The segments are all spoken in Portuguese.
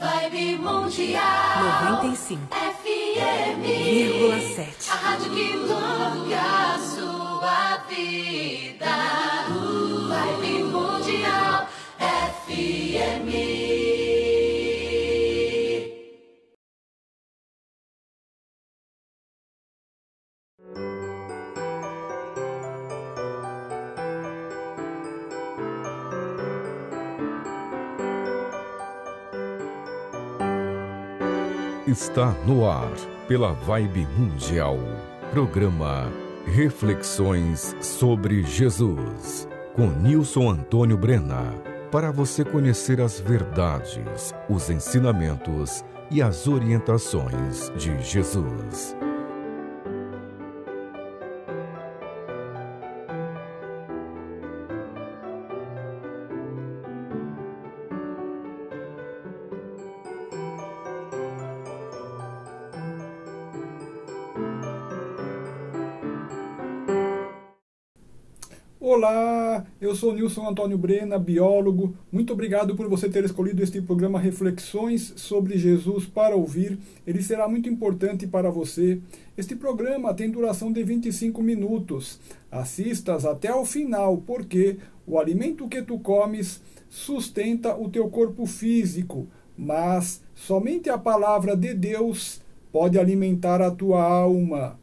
Vibe Mundial 95,7. A rádio que toca a sua vida. Vibe Mundial FM. Está no ar, pela Vibe Mundial, programa Reflexões sobre Jesus, com Nilson Antônio Brena, para você conhecer as verdades, os ensinamentos e as orientações de Jesus. Olá, eu sou Nilson Antônio Brena, biólogo. Muito obrigado por você ter escolhido este programa Reflexões sobre Jesus para ouvir. Ele será muito importante para você. Este programa tem duração de 25 minutos. Assistas até o final, porque o alimento que tu comes sustenta o teu corpo físico, mas somente a palavra de Deus pode alimentar a tua alma.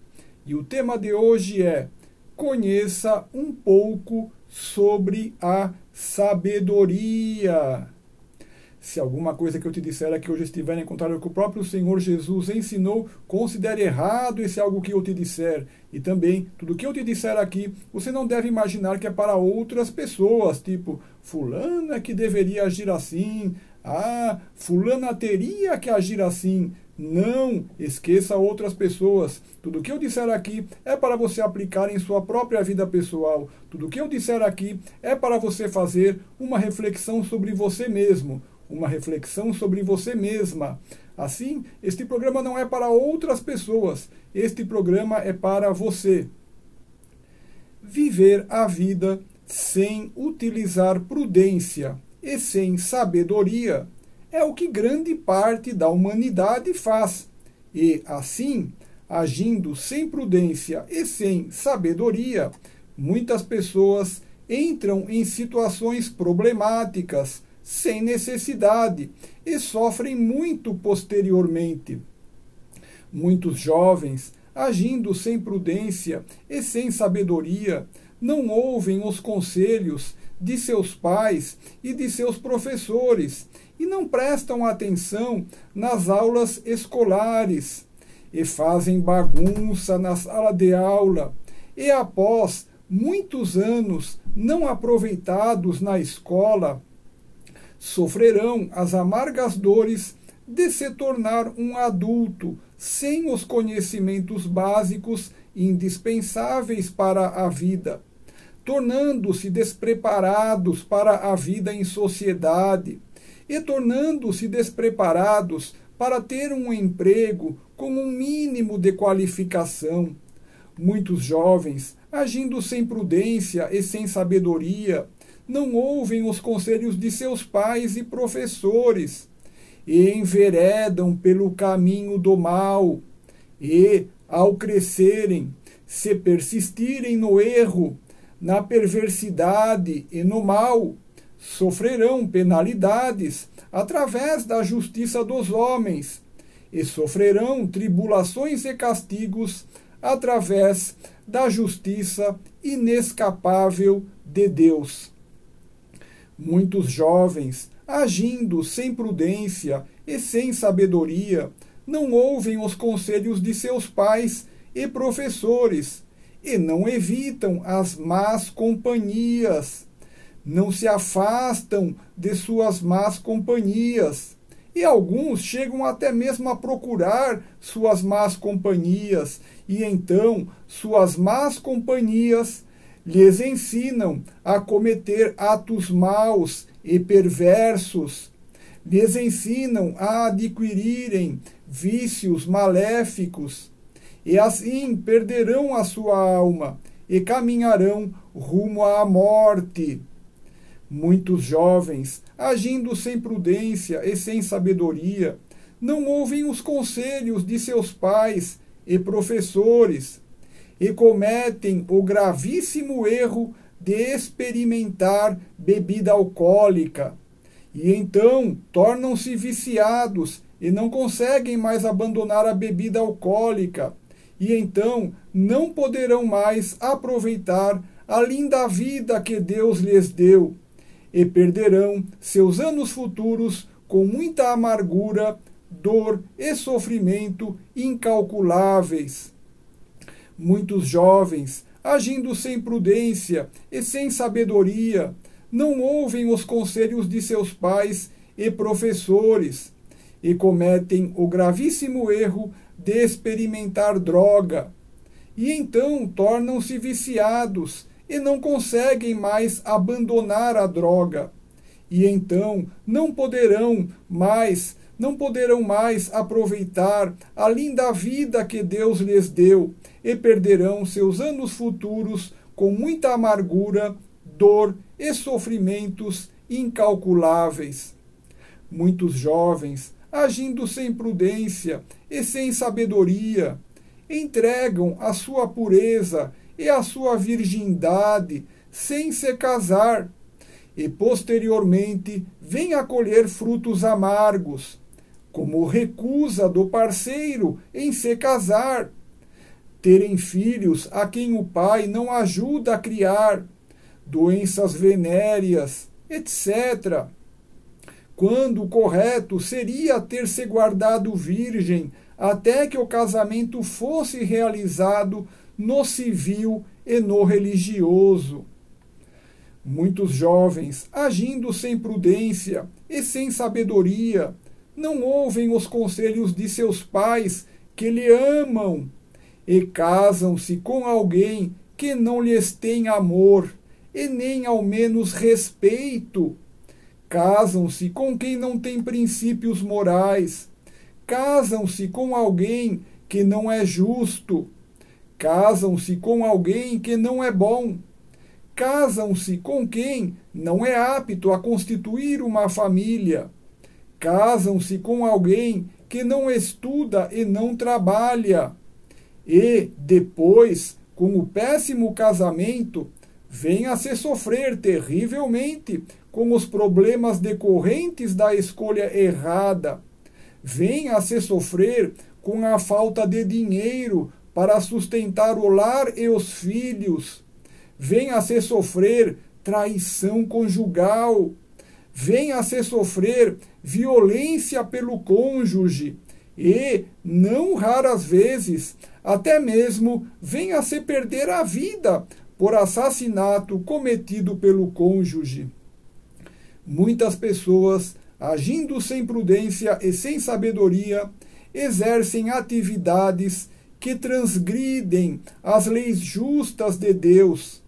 E o tema de hoje é: conheça um pouco sobre a sabedoria. Se alguma coisa que eu te disser aqui hoje estiver em contrário ao que o próprio Senhor Jesus ensinou, considere errado esse algo que eu te disser. E também, tudo que eu te disser aqui, você não deve imaginar que é para outras pessoas, tipo, fulana que deveria agir assim, ah, fulana teria que agir assim. Não esqueça outras pessoas. Tudo o que eu disser aqui é para você aplicar em sua própria vida pessoal. Tudo o que eu disser aqui é para você fazer uma reflexão sobre você mesmo, uma reflexão sobre você mesma. Assim, este programa não é para outras pessoas, este programa é para você. Viver a vida sem utilizar prudência e sem sabedoria é o que grande parte da humanidade faz, e assim, agindo sem prudência e sem sabedoria, muitas pessoas entram em situações problemáticas, sem necessidade, e sofrem muito posteriormente. Muitos jovens, agindo sem prudência e sem sabedoria, não ouvem os conselhos de seus pais e de seus professores, e não prestam atenção nas aulas escolares, e fazem bagunça na sala de aula, e após muitos anos não aproveitados na escola, sofrerão as amargas dores de se tornar um adulto sem os conhecimentos básicos indispensáveis para a vida, tornando-se despreparados para a vida em sociedade, e tornando-se despreparados para ter um emprego com um mínimo de qualificação. Muitos jovens, agindo sem prudência e sem sabedoria, não ouvem os conselhos de seus pais e professores, e enveredam pelo caminho do mal, e, ao crescerem, se persistirem no erro, na perversidade e no mal, sofrerão penalidades através da justiça dos homens, e sofrerão tribulações e castigos através da justiça inescapável de Deus. Muitos jovens, agindo sem prudência e sem sabedoria, não ouvem os conselhos de seus pais e professores, e não evitam as más companhias. Não se afastam de suas más companhias, e alguns chegam até mesmo a procurar suas más companhias, e então suas más companhias lhes ensinam a cometer atos maus e perversos, lhes ensinam a adquirirem vícios maléficos, e assim perderão a sua alma e caminharão rumo à morte. Muitos jovens, agindo sem prudência e sem sabedoria, não ouvem os conselhos de seus pais e professores, e cometem o gravíssimo erro de experimentar bebida alcoólica, e então tornam-se viciados e não conseguem mais abandonar a bebida alcoólica, e então não poderão mais aproveitar a linda vida que Deus lhes deu, e perderão seus anos futuros com muita amargura, dor e sofrimento incalculáveis. Muitos jovens, agindo sem prudência e sem sabedoria, não ouvem os conselhos de seus pais e professores, e cometem o gravíssimo erro de experimentar droga, e então tornam-se viciados e não conseguem mais abandonar a droga, e então não poderão mais aproveitar a linda vida que Deus lhes deu, e perderão seus anos futuros com muita amargura, dor e sofrimentos incalculáveis. Muitos jovens, agindo sem prudência e sem sabedoria, entregam a sua pureza e a sua virgindade sem se casar, e posteriormente vêm a colher frutos amargos, como recusa do parceiro em se casar, terem filhos a quem o pai não ajuda a criar, doenças venéreas, etc. Quando o correto seria ter se guardado virgem até que o casamento fosse realizado no civil e no religioso. Muitos jovens, agindo sem prudência e sem sabedoria, não ouvem os conselhos de seus pais que lhe amam, e casam-se com alguém que não lhes tem amor, e nem ao menos respeito. Casam-se com quem não tem princípios morais. Casam-se com alguém que não é justo. Casam-se com alguém que não é bom. Casam-se com quem não é apto a constituir uma família. Casam-se com alguém que não estuda e não trabalha. E, depois, com o péssimo casamento, vem a se sofrer terrivelmente com os problemas decorrentes da escolha errada. Vem a se sofrer com a falta de dinheiro para sustentar o lar e os filhos. Vem a se sofrer traição conjugal. Vem a se sofrer violência pelo cônjuge. E, não raras vezes, até mesmo vem a se perder a vida por assassinato cometido pelo cônjuge. Muitas pessoas, agindo sem prudência e sem sabedoria, exercem atividades que transgridem as leis justas de Deus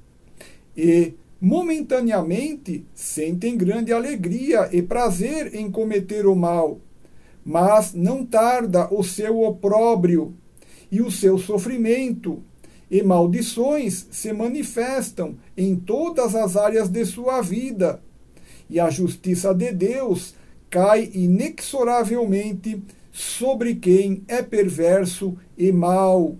e, momentaneamente, sentem grande alegria e prazer em cometer o mal, mas não tarda o seu opróbrio e o seu sofrimento, e maldições se manifestam em todas as áreas de sua vida, e a justiça de Deus cai inexoravelmente sobre quem é perverso e mau.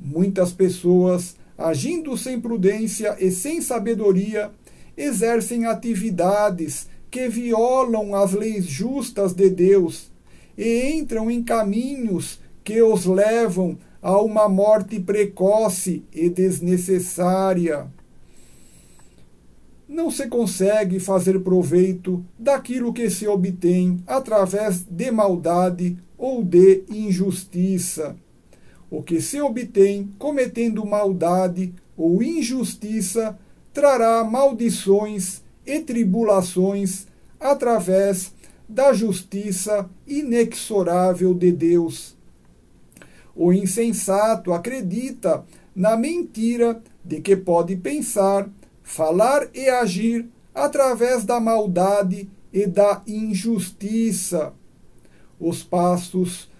Muitas pessoas, agindo sem prudência e sem sabedoria, exercem atividades que violam as leis justas de Deus e entram em caminhos que os levam a uma morte precoce e desnecessária. Não se consegue fazer proveito daquilo que se obtém através de maldade ou de injustiça. O que se obtém cometendo maldade ou injustiça trará maldições e tribulações através da justiça inexorável de Deus. O insensato acredita na mentira de que pode pensar, falar e agir através da maldade e da injustiça. Os passos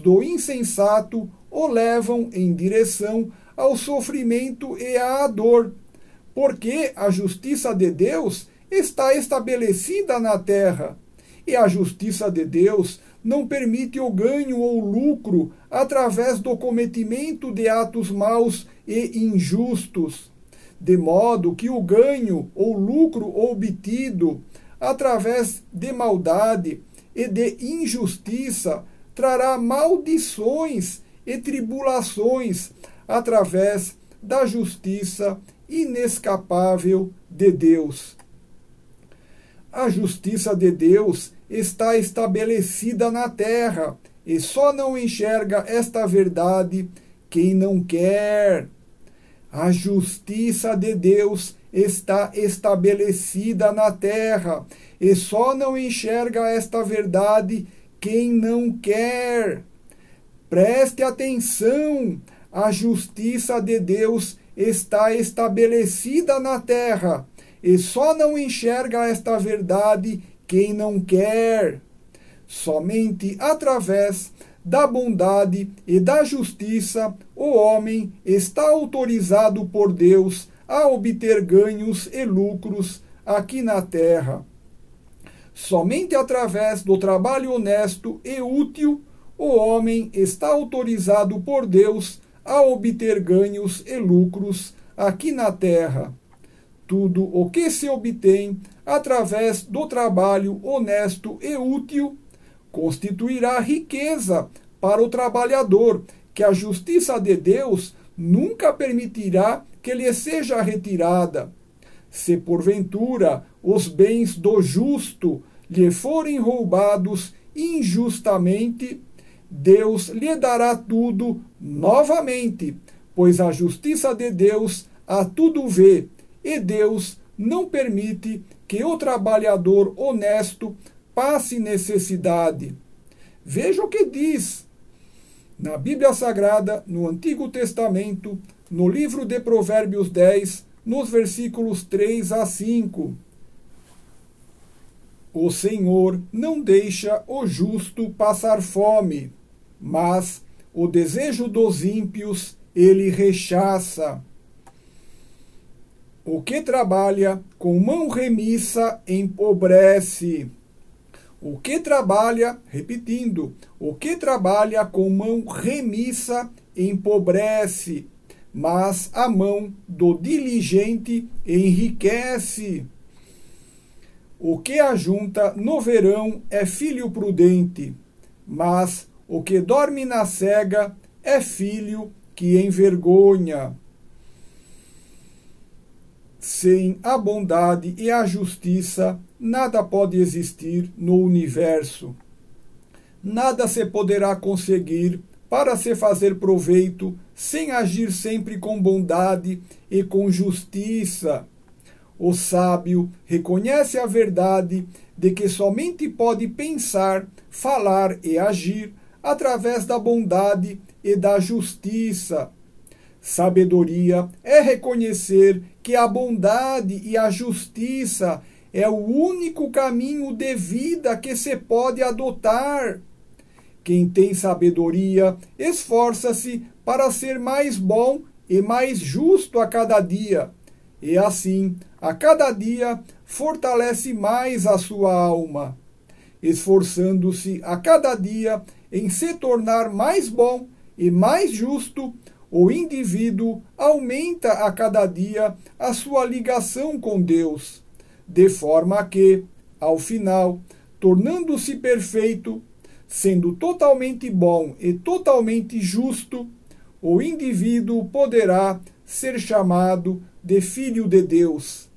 do insensato o levam em direção ao sofrimento e à dor, porque a justiça de Deus está estabelecida na terra, e a justiça de Deus não permite o ganho ou lucro através do cometimento de atos maus e injustos, de modo que o ganho ou lucro obtido através de maldade e de injustiça trará maldições e tribulações através da justiça inescapável de Deus. A justiça de Deus está estabelecida na terra, e só não enxerga esta verdade quem não quer. A justiça de Deus está estabelecida na terra, e só não enxerga esta verdade quem não quer. Preste atenção, a justiça de Deus está estabelecida na terra, e só não enxerga esta verdade quem não quer. Somente através da bondade e da justiça, o homem está autorizado por Deus a obter ganhos e lucros aqui na terra. Somente através do trabalho honesto e útil, o homem está autorizado por Deus a obter ganhos e lucros aqui na terra. Tudo o que se obtém através do trabalho honesto e útil constituirá riqueza para o trabalhador, que a justiça de Deus nunca permitirá que lhe seja retirada. Se porventura os bens do justo lhe forem roubados injustamente, Deus lhe dará tudo novamente, pois a justiça de Deus a tudo vê, e Deus não permite que o trabalhador honesto passe necessidade. Veja o que diz na Bíblia Sagrada, no Antigo Testamento, no livro de Provérbios 10, nos versículos 3 a 5. O Senhor não deixa o justo passar fome, mas o desejo dos ímpios ele rechaça. O que trabalha com mão remissa empobrece. O que trabalha, repetindo, o que trabalha com mão remissa empobrece, mas a mão do diligente enriquece. O que ajunta no verão é filho prudente, mas o que dorme na cega é filho que envergonha. Sem a bondade e a justiça, nada pode existir no universo. Nada se poderá conseguir para se fazer proveito sem agir sempre com bondade e com justiça. O sábio reconhece a verdade de que somente pode pensar, falar e agir através da bondade e da justiça. Sabedoria é reconhecer que a bondade e a justiça é o único caminho de vida que se pode adotar. Quem tem sabedoria esforça-se para ser mais bom e mais justo a cada dia, e assim, a cada dia, fortalece mais a sua alma, esforçando-se a cada dia em se tornar mais bom e mais justo. O indivíduo aumenta a cada dia a sua ligação com Deus, de forma que, ao final, tornando-se perfeito, sendo totalmente bom e totalmente justo, o indivíduo poderá ser chamado de Filho de Deus.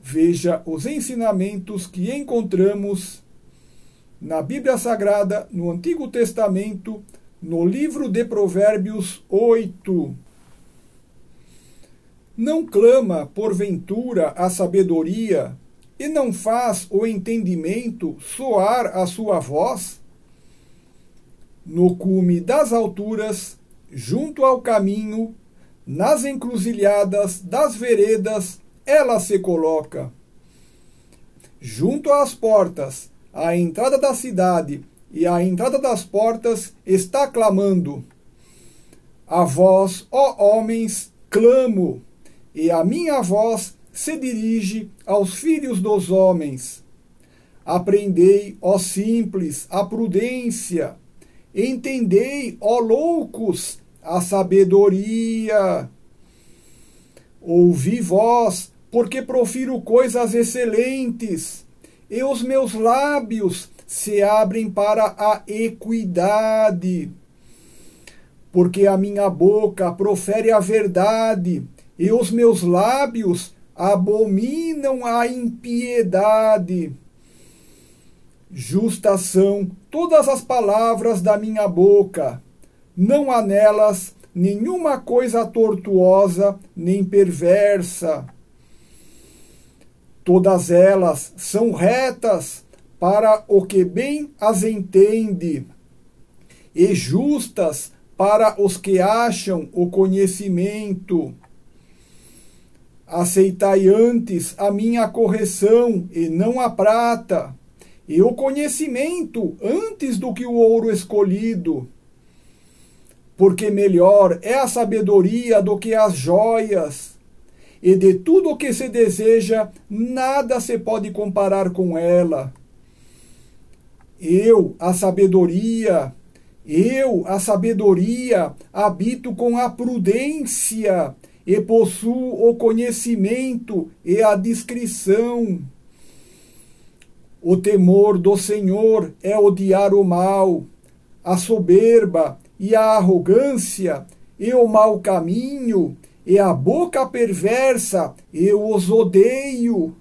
Veja os ensinamentos que encontramos na Bíblia Sagrada, no Antigo Testamento, no livro de Provérbios 8. Não clama, porventura, a sabedoria, e não faz o entendimento soar a sua voz? No cume das alturas, junto ao caminho, nas encruzilhadas das veredas, ela se coloca. Junto às portas, à entrada da cidade, e à entrada das portas está clamando. A vós, ó homens, clamo, e a minha voz se dirige aos filhos dos homens. Aprendei, ó simples, a prudência. Entendei, ó loucos, a sabedoria. Ouvi vós, porque profiro coisas excelentes, e os meus lábios se abrem para a equidade. Porque a minha boca profere a verdade, e os meus lábios abominam a impiedade. Justas são todas as palavras da minha boca, não há nelas nenhuma coisa tortuosa nem perversa. Todas elas são retas para o que bem as entende, e justas para os que acham o conhecimento. Aceitai antes a minha correção e não a prata, e o conhecimento antes do que o ouro escolhido. Porque melhor é a sabedoria do que as joias, e de tudo o que se deseja, nada se pode comparar com ela. Eu, a sabedoria, habito com a prudência, e possuo o conhecimento e a discrição. O temor do Senhor é odiar o mal, a soberba e a arrogância, e o mau caminho, e a boca perversa, eu os odeio.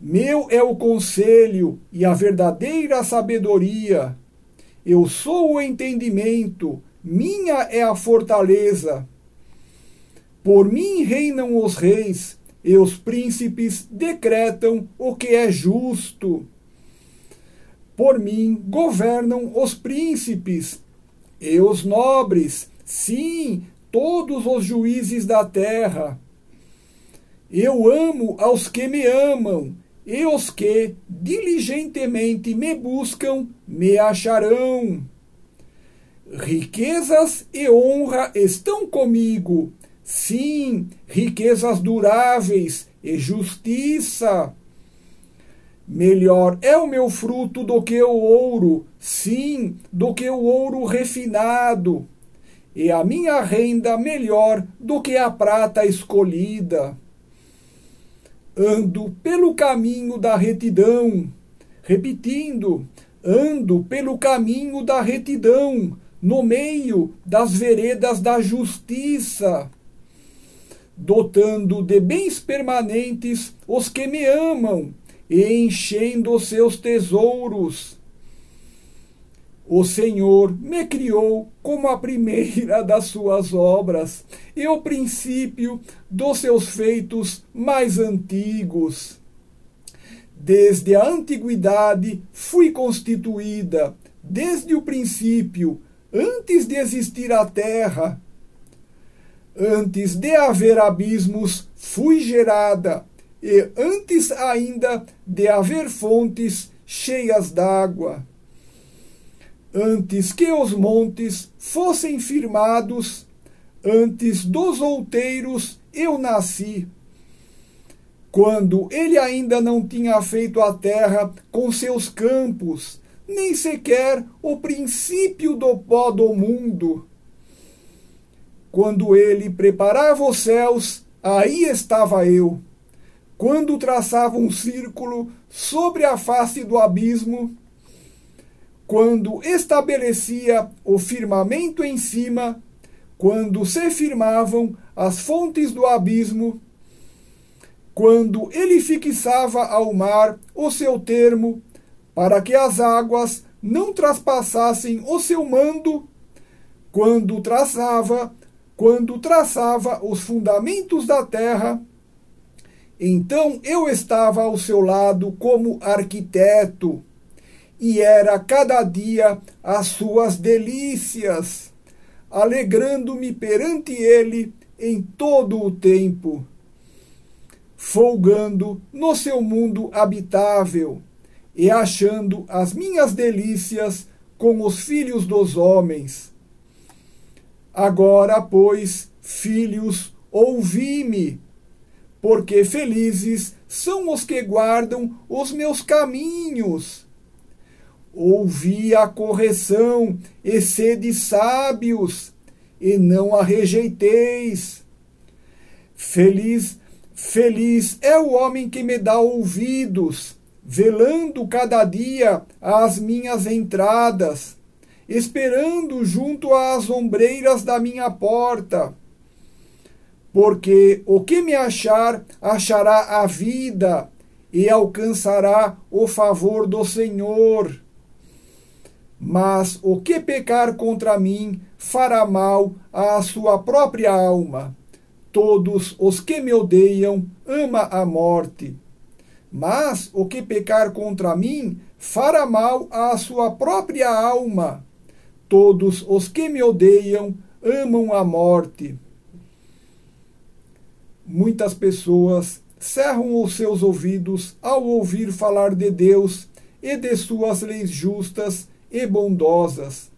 Meu é o conselho e a verdadeira sabedoria. Eu sou o entendimento, minha é a fortaleza. Por mim reinam os reis, e os príncipes decretam o que é justo. Por mim governam os príncipes e os nobres, sim, todos os juízes da terra. Eu amo aos que me amam, e os que diligentemente me buscam me acharão. Riquezas e honra estão comigo, sim, riquezas duráveis e justiça. Melhor é o meu fruto do que o ouro, sim, do que o ouro refinado, e a minha renda melhor do que a prata escolhida. Ando pelo caminho da retidão, repetindo, ando pelo caminho da retidão, no meio das veredas da justiça, dotando de bens permanentes os que me amam, e enchendo os seus tesouros. O Senhor me criou como a primeira das suas obras, e o princípio dos seus feitos mais antigos. Desde a antiguidade fui constituída, desde o princípio, antes de existir a terra. Antes de haver abismos, fui gerada, e antes ainda de haver fontes cheias d'água. Antes que os montes fossem firmados, antes dos outeiros eu nasci, quando ele ainda não tinha feito a terra com seus campos, nem sequer o princípio do pó do mundo. Quando ele preparava os céus, aí estava eu. Quando traçava um círculo sobre a face do abismo, quando estabelecia o firmamento em cima, quando se firmavam as fontes do abismo, quando ele fixava ao mar o seu termo, para que as águas não traspassassem o seu mando, quando traçava os fundamentos da terra, então eu estava ao seu lado como arquiteto, e era cada dia as suas delícias, alegrando-me perante ele em todo o tempo, folgando no seu mundo habitável, e achando as minhas delícias com os filhos dos homens. Agora, pois, filhos, ouvi-me. porque felizes são os que guardam os meus caminhos. Ouvi a correção e sede sábios, e não a rejeiteis. Feliz é o homem que me dá ouvidos, velando cada dia as minhas entradas, esperando junto às ombreiras da minha porta. Porque o que me achar, achará a vida, e alcançará o favor do Senhor. Mas o que pecar contra mim, fará mal à sua própria alma. Todos os que me odeiam, ama a morte. Mas o que pecar contra mim, fará mal à sua própria alma. Todos os que me odeiam, amam a morte. Muitas pessoas cerram os seus ouvidos ao ouvir falar de Deus e de suas leis justas e bondosas.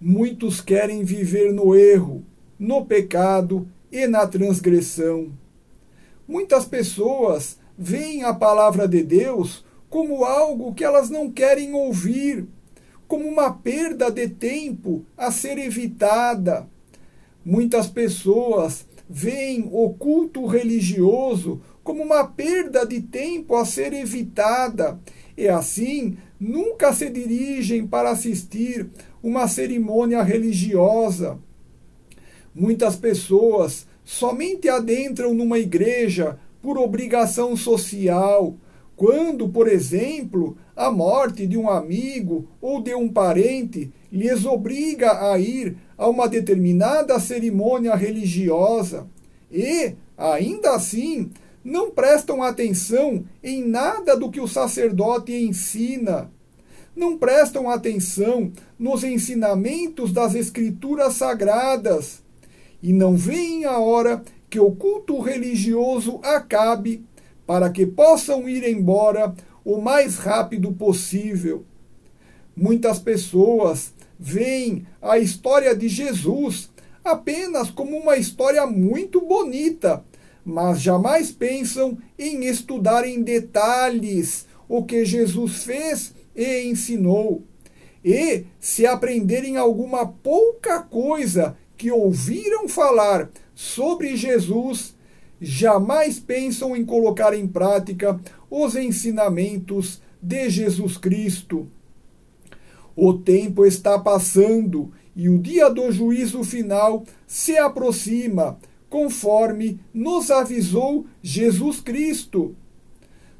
Muitos querem viver no erro, no pecado e na transgressão. Muitas pessoas veem a palavra de Deus como algo que elas não querem ouvir, como uma perda de tempo a ser evitada. Muitas pessoas veem o culto religioso como uma perda de tempo a ser evitada, e assim nunca se dirigem para assistir uma cerimônia religiosa. Muitas pessoas somente adentram numa igreja por obrigação social, quando, por exemplo, a morte de um amigo ou de um parente lhes obriga a ir a uma determinada cerimônia religiosa e, ainda assim, não prestam atenção em nada do que o sacerdote ensina. Não prestam atenção nos ensinamentos das Escrituras Sagradas e não veem a hora que o culto religioso acabe para que possam ir embora o mais rápido possível. Muitas pessoas veem a história de Jesus apenas como uma história muito bonita, mas jamais pensam em estudar em detalhes o que Jesus fez e ensinou. E, se aprenderem alguma pouca coisa que ouviram falar sobre Jesus, jamais pensam em colocar em prática os ensinamentos de Jesus Cristo. O tempo está passando e o dia do juízo final se aproxima, conforme nos avisou Jesus Cristo.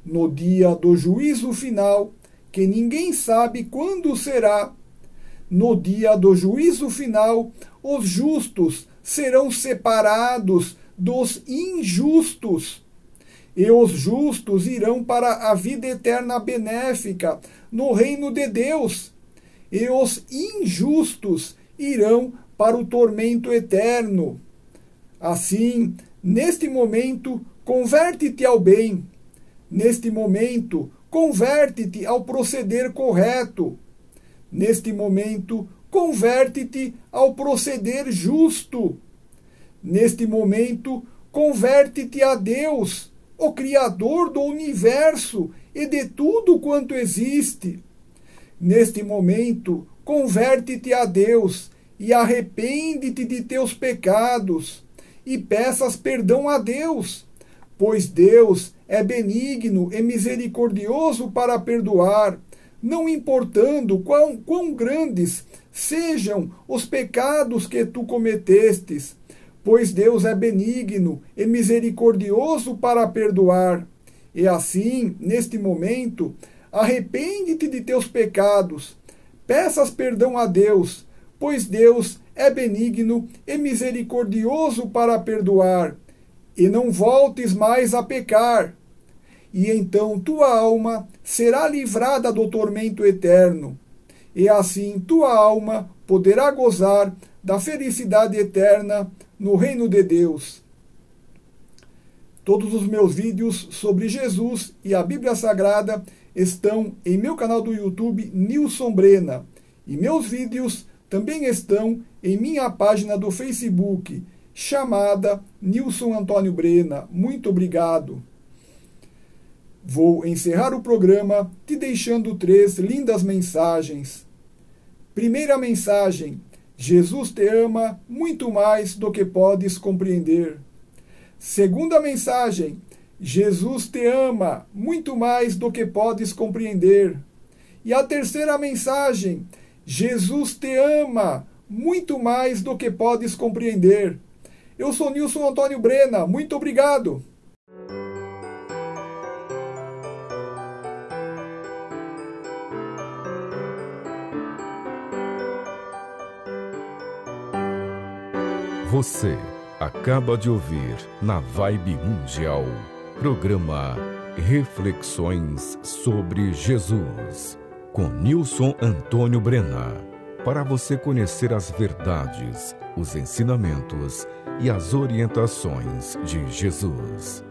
No dia do juízo final, que ninguém sabe quando será, no dia do juízo final, os justos serão separados dos injustos, e os justos irão para a vida eterna benéfica, no reino de Deus, e os injustos irão para o tormento eterno. Assim, neste momento, converte-te ao bem. Neste momento, converte-te ao proceder correto. Neste momento, converte-te ao proceder justo. Neste momento, converte-te a Deus, o Criador do universo e de tudo quanto existe. Neste momento, converte-te a Deus e arrepende-te de teus pecados e peças perdão a Deus, pois Deus é benigno e misericordioso para perdoar, não importando quão grandes sejam os pecados que tu cometestes, pois Deus é benigno e misericordioso para perdoar. E assim, neste momento, arrepende-te de teus pecados, peças perdão a Deus, pois Deus é benigno e misericordioso para perdoar, e não voltes mais a pecar. E então tua alma será livrada do tormento eterno, e assim tua alma poderá gozar da felicidade eterna no reino de Deus. Todos os meus vídeos sobre Jesus e a Bíblia Sagrada estão em meu canal do YouTube Nilson Brena, e meus vídeos também estão em minha página do Facebook chamada Nilson Antônio Brena. Muito obrigado. Vou encerrar o programa te deixando três lindas mensagens. Primeira mensagem: Jesus te ama muito mais do que podes compreender. Segunda mensagem: Jesus te ama muito mais do que podes compreender. E a terceira mensagem: Jesus te ama muito mais do que podes compreender. Eu sou Nilson Antônio Brena, muito obrigado! Você acaba de ouvir na Vibe Mundial, programa Reflexões sobre Jesus, com Nilson Antônio Brena, para você conhecer as verdades, os ensinamentos e as orientações de Jesus.